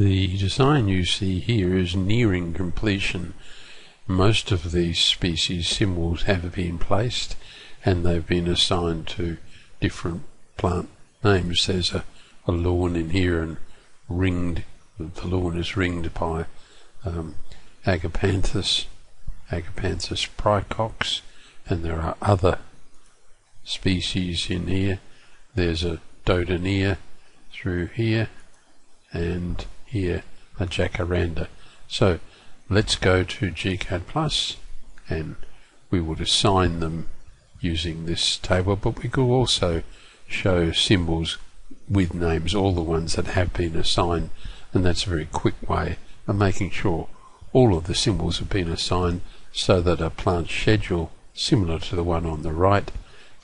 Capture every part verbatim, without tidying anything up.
The design you see here is nearing completion. Most of these species symbols have been placed and they've been assigned to different plant names. There's a, a lawn in here and ringed, the lawn is ringed by um, Agapanthus, Agapanthus praecox, and there are other species in here. There's a Dodonaea through here, and here a jacaranda. So let's go to gCADPlus and we would assign them using this table, but we could also show symbols with names, all the ones that have been assigned, and that's a very quick way of making sure all of the symbols have been assigned so that a plant schedule similar to the one on the right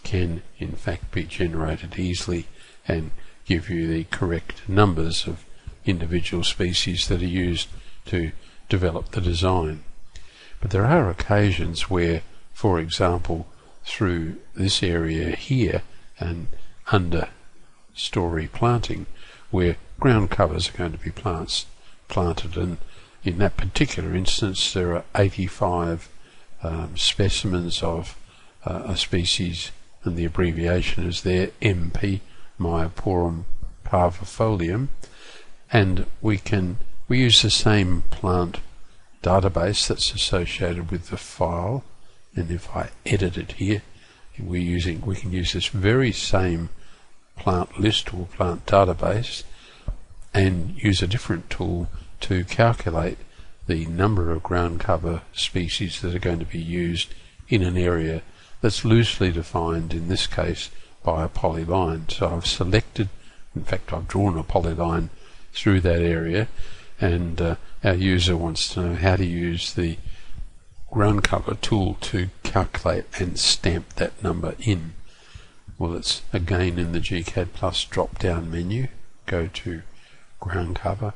can in fact be generated easily and give you the correct numbers of individual species that are used to develop the design. But there are occasions where, for example, through this area here and under story planting, where ground covers are going to be plants planted, and in that particular instance there are eighty-five um, specimens of uh, a species, and the abbreviation is there, M P, Myoporum parvifolium, and we can we use the same plant database that's associated with the file, and if I edit it here, we're using we can use this very same plant list or plant database and use a different tool to calculate the number of ground cover species that are going to be used in an area that's loosely defined, in this case by a polyline. So I've selected, in fact I've drawn a polyline through that area, and uh, our user wants to know how to use the ground cover tool to calculate and stamp that number in. Well, it's again in the gCADPlus drop down menu, go to ground cover,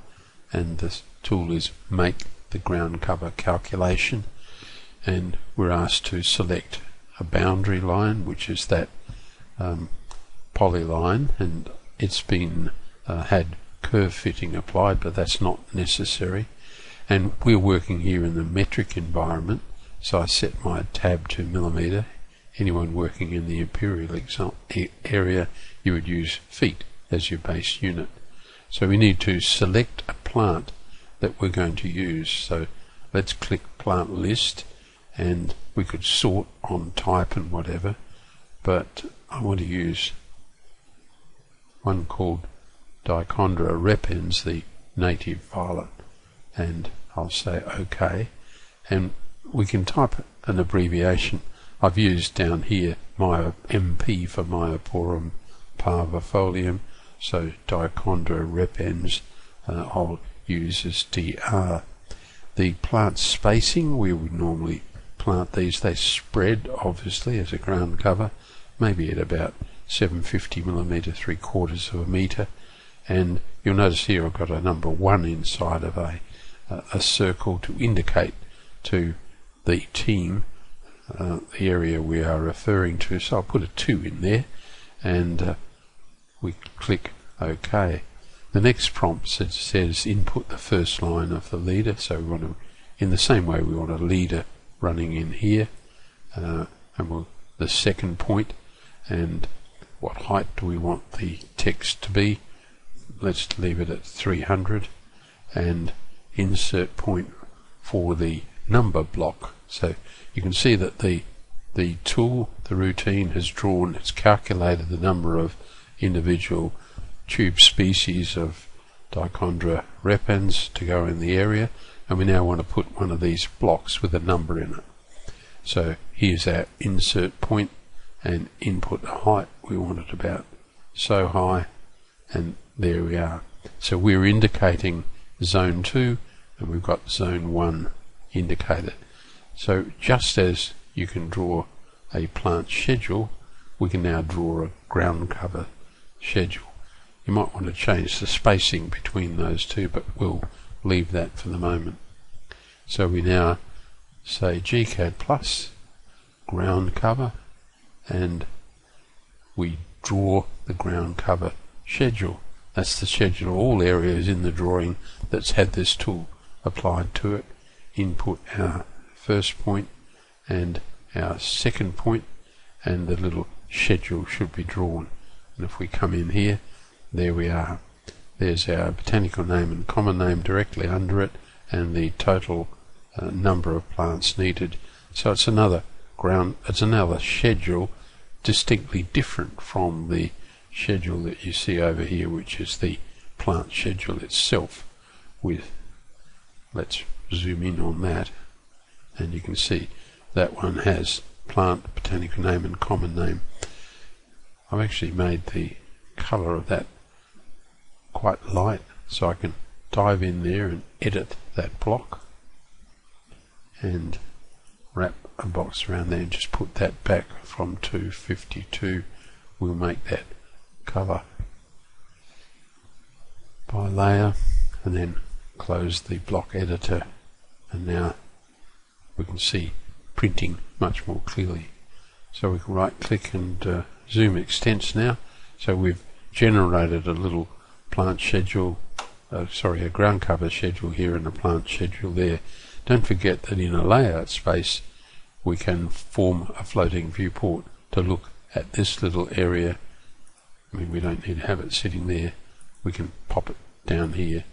and this tool is make the ground cover calculation, and we're asked to select a boundary line, which is that Um, polyline, and it's been uh, had curve fitting applied, but that's not necessary, and we're working here in the metric environment, so I set my tab to millimetre. Anyone working in the imperial example area, you would use feet as your base unit. So we need to select a plant that we're going to use, so let's click plant list, and we could sort on type and whatever, but I want to use one called Dichondra repens, the native violet, and I'll say OK, and we can type an abbreviation. I've used down here my M P for Myoporum parvifolium, so Dichondra repens uh, I'll use as D R. The plant spacing, we would normally plant these, they spread obviously as a ground cover, maybe at about seven hundred fifty millimetre, three quarters of a metre, and you'll notice here I've got a number one inside of a, uh, a circle to indicate to the team uh, the area we are referring to, so I'll put a two in there, and uh, we click OK. The next prompt says, says input the first line of the leader, so we want to, in the same way we want a leader running in here, uh, and we'll, the second point, and what height do we want the text to be? Let's leave it at three hundred, and insert point for the number block. So you can see that the the tool, the routine has drawn, it's calculated the number of individual tube species of Dichondra repens to go in the area, and we now want to put one of these blocks with a number in it. So here's our insert point, and input height, we want it about so high, and there we are. So we're indicating zone two, and we've got zone one indicated. So just as you can draw a plant schedule, we can now draw a ground cover schedule. You might want to change the spacing between those two, but we'll leave that for the moment. So we now say gCADPlus ground cover, and we draw the ground cover schedule. That's the schedule of all areas in the drawing that's had this tool applied to it. Input our first point and our second point, and the little schedule should be drawn. And if we come in here, there we are. There's our botanical name and common name directly under it, and the total uh, number of plants needed. So it's another ground, it's another schedule distinctly different from the schedule that you see over here, which is the plant schedule itself. With, let's zoom in on that, and you can see that one has plant, botanical name and common name. I've actually made the colour of that quite light, so I can dive in there and edit that block and wrap a box around there and just put that back from two fifty-two. We'll make that colour by layer and then close the block editor, and now we can see printing much more clearly. So we can right click and uh, zoom extents now. So we've generated a little plant schedule, uh, sorry, a ground cover schedule here and a plant schedule there. Don't forget that in a layout space we can form a floating viewport to look at this little area. I mean, we don't need to have it sitting there, we can pop it down here.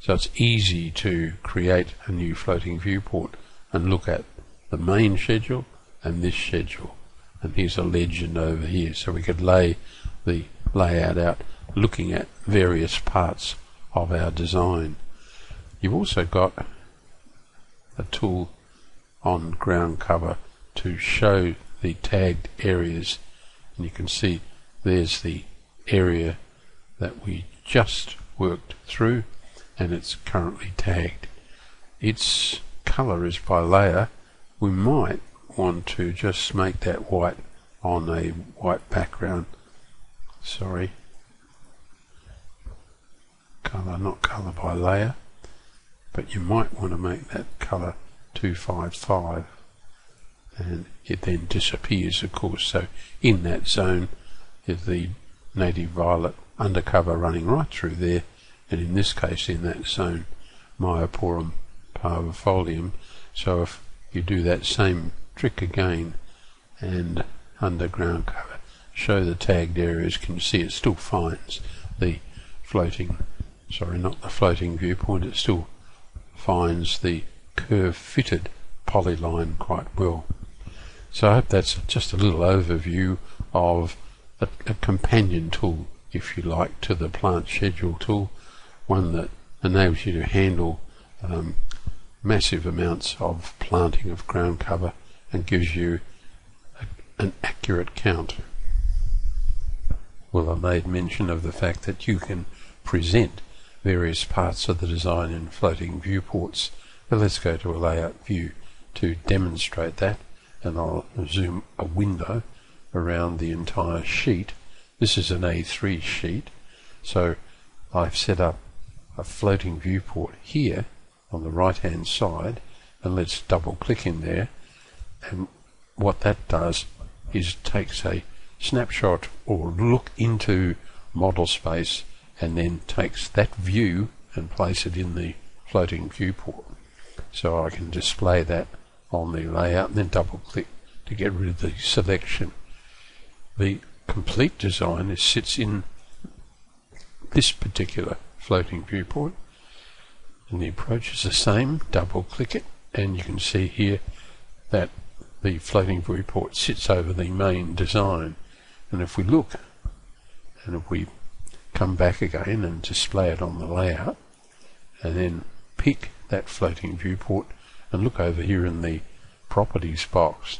So it's easy to create a new floating viewport and look at the main schedule and this schedule, and here's a legend over here, so we could lay the layout out looking at various parts of our design. You've also got a tool on ground cover to show the tagged areas, and you can see there's the area that we just worked through and it's currently tagged. Its colour is by layer. We might want to just make that white on a white background. Sorry, colour, not colour by layer, but you might want to make that colour two fifty-five, and it then disappears, of course. So in that zone is the native violet undercover running right through there, and in this case in that zone Myoporum parvifolium. So if you do that same trick again and underground cover, show the tagged areas, can see it still finds the floating, sorry, not the floating viewpoint, it still finds the curve fitted polyline quite well. So I hope that's just a little overview of a, a companion tool, if you like, to the plant schedule tool, one that enables you to handle um, massive amounts of planting of ground cover and gives you a, an accurate count. Well, I made mention of the fact that you can present various parts of the design in floating viewports, but let's go to a layout view to demonstrate that, and I'll zoom a window around the entire sheet. This is an A three sheet, so I've set up a floating viewport here on the right hand side, and let's double click in there, and what that does is takes a snapshot or look into model space and then takes that view and place it in the floating viewport. So I can display that on the layout and then double click to get rid of the selection. The complete design is, sits in this particular floating viewport, and the approach is the same. Double click it and you can see here that the floating viewport sits over the main design, and if we look and if we come back again and display it on the layout and then pick that floating viewport and look over here in the properties box,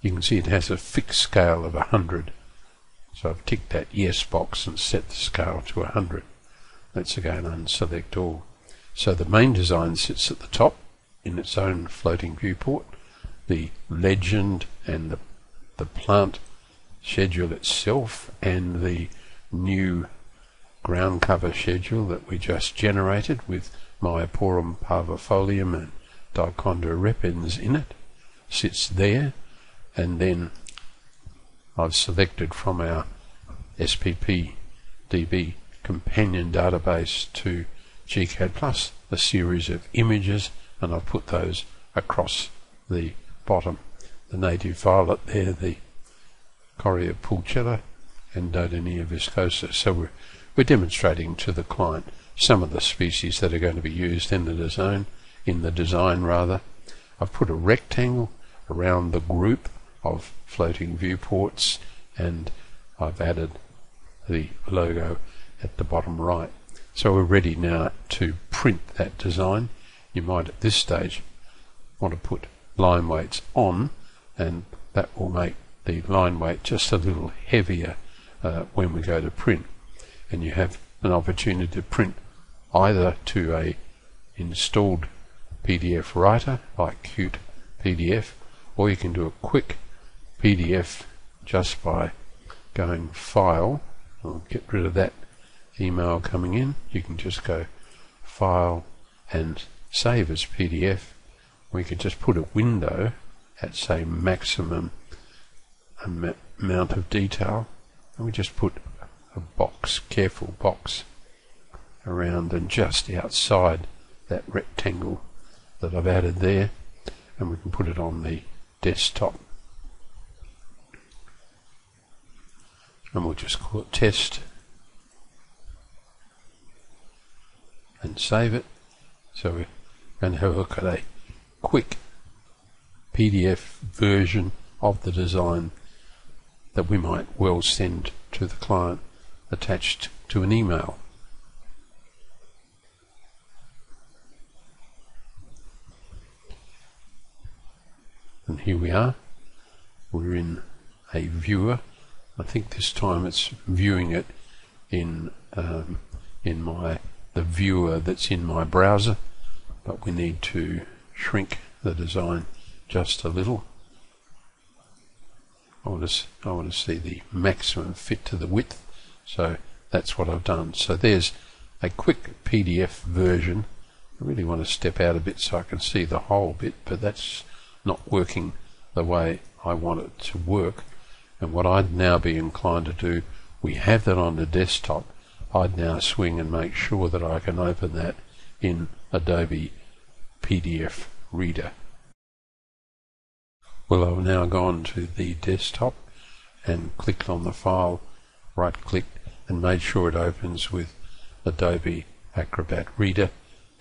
you can see it has a fixed scale of one hundred, so I've ticked that yes box and set the scale to one hundred. Let's again unselect all. So the main design sits at the top in its own floating viewport. The legend and the, the plant schedule itself and the new ground cover schedule that we just generated with Myoporum parvifolium and Dichondra repens in it sits there, and then I've selected from our S P P D B companion database to gCADPlus, a series of images, and I've put those across the bottom. The native violet there, the Coria pulcella, and Dodonaea viscosa. So we're, we're demonstrating to the client some of the species that are going to be used in the design, in the design rather. I've put a rectangle around the group of floating viewports, and I've added the logo at the bottom right. So we're ready now to print that design. You might at this stage want to put line weights on, and that will make the line weight just a little heavier uh, when we go to print. And you have an opportunity to print either to a installed P D F writer like Cute P D F, or you can do a quick P D F just by going File. I'll get rid of that email coming in. You can just go File and Save as P D F. We can just put a window at, say, maximum amount of detail, and we just put a box, careful box, around and just outside that rectangle that I've added there, and we can put it on the desktop, and we'll just call it test and save it. So we're going to have a look at a quick P D F version of the design that we might well send to the client attached to an email. And here we are. We're in a viewer. I think this time it's viewing it in um, in my the viewer that's in my browser, but we need to shrink the design just a little. I want to I want to see the maximum fit to the width, so that's what I've done. So there's a quick P D F version. I really want to step out a bit so I can see the whole bit, but that's not working the way I want it to work. And what I'd now be inclined to do, we have that on the desktop, I'd now swing and make sure that I can open that in Adobe P D F Reader. Well, I've now gone to the desktop and clicked on the file, right clicked, and made sure it opens with Adobe Acrobat Reader,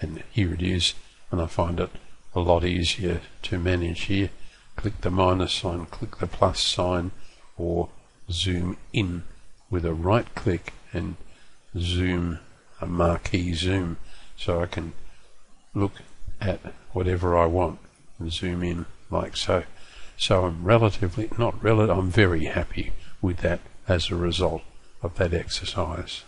and here it is, and I find it a lot easier to manage here. Click the minus sign, click the plus sign, or zoom in with a right click and zoom, a marquee zoom, so I can look at whatever I want and zoom in like so. So I'm relatively, not relative, I'm very happy with that as a result of that exercise.